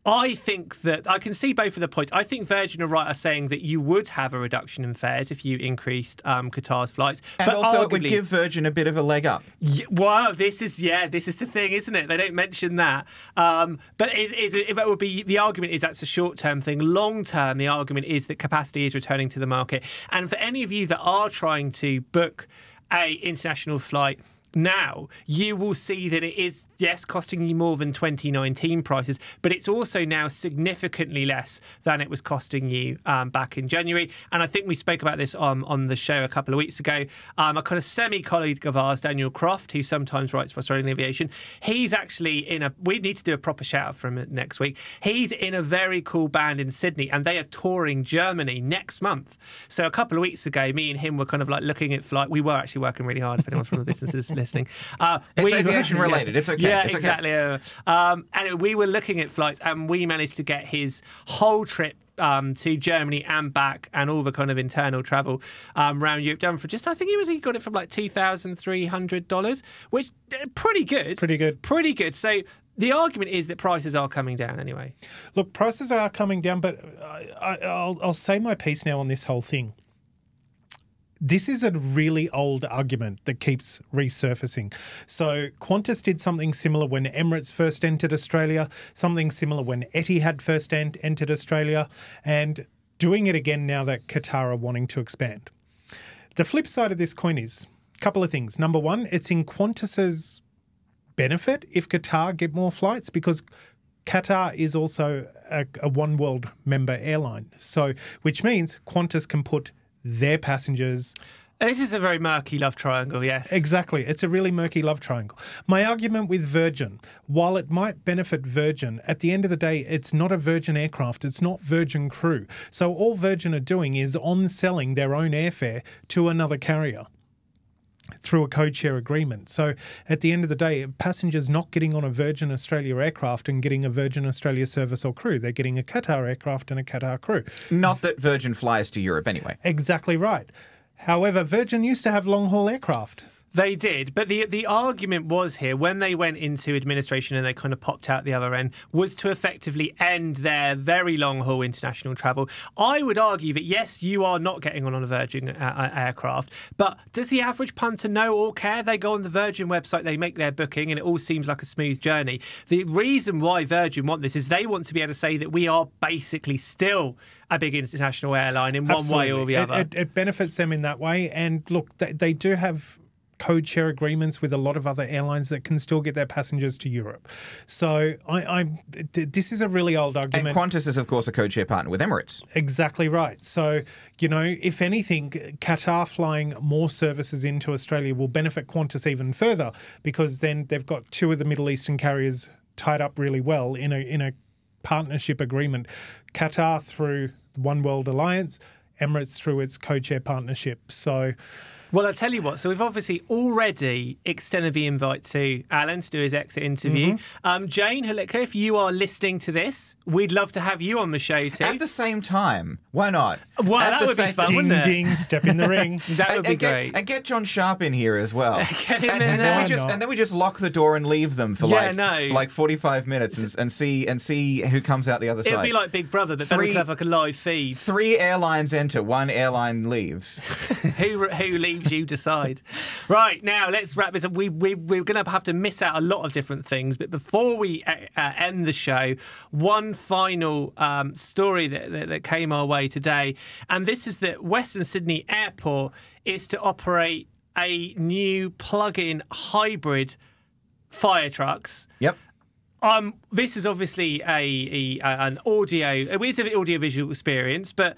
I think that I can see both of the points. I think Virgin are right are saying that you would have a reduction in fares if you increased um, Qatar's flights. And but also arguably, it would give Virgin a bit of a leg up. Yeah, wow, this is, yeah, this is the thing, isn't it? They don't mention that. Um, but it, it, if it would be, the argument is that's a short-term thing. Long-term, the argument is that capacity is returning to the market. And for any of you that are trying to book a international flight now, you will see that it is, yes, costing you more than twenty nineteen prices, but it's also now significantly less than it was costing you um, back in January. And I think we spoke about this on, on the show a couple of weeks ago. Um, a kind of semi-colleague of ours, Daniel Croft, who sometimes writes for Australian Aviation, he's actually in a... We need to do a proper shout-out for him next week. He's in a very cool band in Sydney, and they are touring Germany next month. So a couple of weeks ago, me and him were kind of like looking at flight. We were actually working really hard, if anyone from the business is listening. Uh, it's we aviation were, related. It's okay. Yeah, it's exactly. Okay. Um, and we were looking at flights, and we managed to get his whole trip um, to Germany and back, and all the kind of internal travel um, around Europe done for just, I think he was he got it from like two thousand three hundred dollars, which uh, pretty good. It's pretty good. Pretty good. So the argument is that prices are coming down anyway. Look, prices are coming down, but I, I, I'll, I'll say my piece now on this whole thing. This is a really old argument that keeps resurfacing. So Qantas did something similar when Emirates first entered Australia, something similar when Etihad first en entered Australia, and doing it again now that Qatar are wanting to expand. The flip side of this coin is a couple of things. Number one, it's in Qantas's benefit if Qatar get more flights, because Qatar is also a, a One World member airline, so which means Qantas can put their passengers. This is a very murky love triangle, yes. Exactly. It's a really murky love triangle. My argument with Virgin, while it might benefit Virgin, at the end of the day, it's not a Virgin aircraft. It's not Virgin crew. So all Virgin are doing is on-selling their own airfare to another carrier. through a code-share agreement. So at the end of the day, passengers not getting on a Virgin Australia aircraft and getting a Virgin Australia service or crew. They're getting a Qatar aircraft and a Qatar crew. Not that Virgin flies to Europe anyway. Exactly right. However, Virgin used to have long-haul aircraft. They did, but the the argument was here, when they went into administration and they kind of popped out the other end, was to effectively end their very long-haul international travel. I would argue that, yes, you are not getting on on a Virgin uh, aircraft, but does the average punter know or care? They go on the Virgin website, they make their booking, and it all seems like a smooth journey. The reason why Virgin want this is they want to be able to say that we are basically still a big international airline in one Absolutely. way or the other. It, it, it benefits them in that way, and look, they, they do have code share agreements with a lot of other airlines that can still get their passengers to Europe. So I, I, this is a really old argument. And Qantas is, of course, a code share partner with Emirates. Exactly right. So, you know, if anything, Qatar flying more services into Australia will benefit Qantas even further, because then they've got two of the Middle Eastern carriers tied up really well in a, in a partnership agreement. Qatar through One World Alliance, Emirates through its code share partnership. So... Well, I'll tell you what. So we've obviously already extended the invite to Alan to do his exit interview. Mm-hmm. um, Jane Hulitka, if you are listening to this, we'd love to have you on the show too. At the same time. Why not? Well, At that would be fun, ding, wouldn't it? Ding, step in the ring. That would and, be and great. Get, and get John Sharp in here as well. Get him and, in and, there. Then we just, and then we just lock the door and leave them for, yeah, like, no. for like forty-five minutes and, and, see, and see who comes out the other It'll side. It'd be like Big Brother, but then we'll have like a live feed. Three airlines enter, one airline leaves. who, who leaves? You decide. Right, now let's wrap this up. We, we, we're going to have to miss out a lot of different things, but before we uh, end the show, one final um, story that, that, that came our way today, and this is that Western Sydney Airport is to operate a new plug-in hybrid fire trucks. Yep. Um, this is obviously a, a an audio, it is an audiovisual experience, but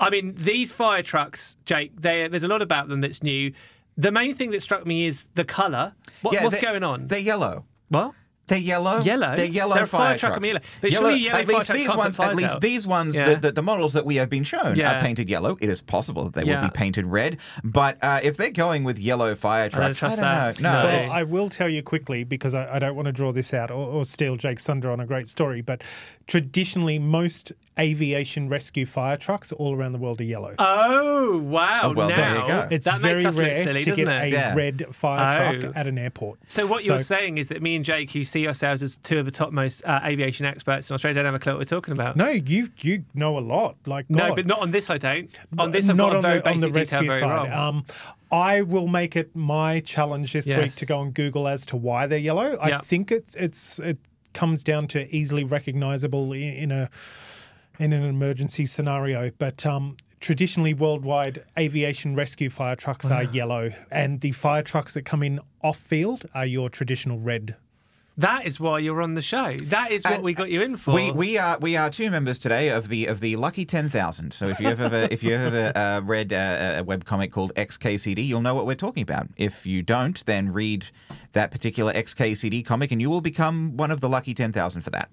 I mean, these fire trucks, Jake, they, there's a lot about them that's new. The main thing that struck me is the colour. What, yeah, what's going on? They're yellow. What? They're yellow. Yellow. They're yellow They're fire, fire truck trucks. Yellow. But yellow, yellow at, fire least truck ones, at least these ones. At least these ones. The models that we have been shown yeah. are painted yellow. It is possible that they yeah. will be painted red. But uh, if they're going with yellow fire trucks, I don't, I don't know. No. Well, I will tell you quickly, because I, I don't want to draw this out or, or steal Jake's thunder on a great story. But traditionally, most aviation rescue fire trucks all around the world are yellow. Oh wow! Oh, well, now there you go. It's that very makes us rare silly, to get it? a yeah. red fire oh. truck at an airport. So what so, you're saying is that me and Jake, who see ourselves as two of the topmost uh, aviation experts in Australia, don't have a clue what we're talking about. No, you you know a lot. Like God. no, but not on this. I don't. On this, I've not got on very the, basic on the rescue detail, side. Um, I will make it my challenge this yes. week to go and Google as to why they're yellow. Yep. I think it's it's it comes down to easily recognisable in, in a. in an emergency scenario, but um, traditionally worldwide aviation rescue fire trucks wow. are yellow, and the fire trucks that come in off-field are your traditional red. That is why you're on the show. That is what and we got you in for. We, we are we are two members today of the of the lucky ten thousand. So if you have ever if you have ever uh, read a, a webcomic called X K C D, you'll know what we're talking about. If you don't, then read that particular X K C D comic, and you will become one of the lucky ten thousand for that.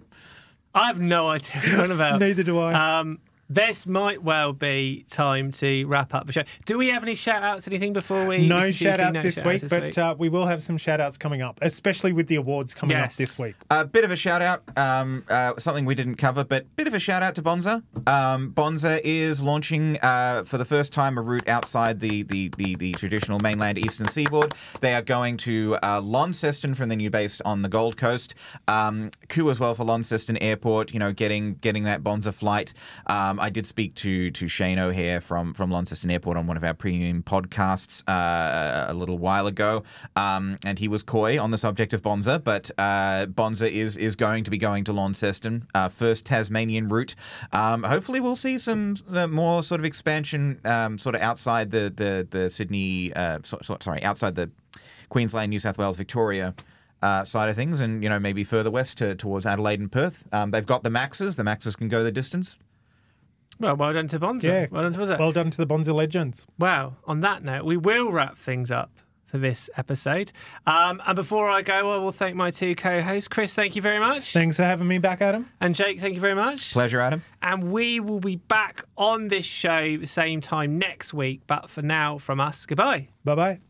I have no idea what you're on about. Neither do I. Um, this might well be time to wrap up the show. Do we have any shout-outs, anything before we... No shout-outs no this, shout this week, but uh, we will have some shout-outs coming up, especially with the awards coming yes. up this week. A uh, bit of a shout-out, um, uh, something we didn't cover, but bit of a shout-out to Bonza. Um, Bonza is launching, uh, for the first time, a route outside the, the, the, the traditional mainland eastern seaboard. They are going to uh, Launceston from the new base on the Gold Coast. Um, coup as well for Launceston Airport, you know, getting getting that Bonza flight. Um, I did speak to to Shane O'Hare from from Launceston Airport on one of our premium podcasts uh, a little while ago, um, and he was coy on the subject of Bonza. But uh, Bonza is is going to be going to Launceston, uh, first Tasmanian route. Um, hopefully, we'll see some uh, more sort of expansion, um, sort of outside the the the Sydney, uh, so, so, sorry, outside the Queensland, New South Wales, Victoria. Uh, side of things, and you know, maybe further west to, towards Adelaide and Perth. Um, they've got the Maxes. The Maxes can go the distance. Well, well done to Bonza. Yeah. Well done to Bonza. Well done to the Bonza legends. Wow. On that note, we will wrap things up for this episode. Um, and before I go, I will thank my two co-hosts. Chris, thank you very much. Thanks for having me back, Adam. And Jake, thank you very much. Pleasure, Adam. And we will be back on this show same time next week. But for now, from us, goodbye. Bye-bye.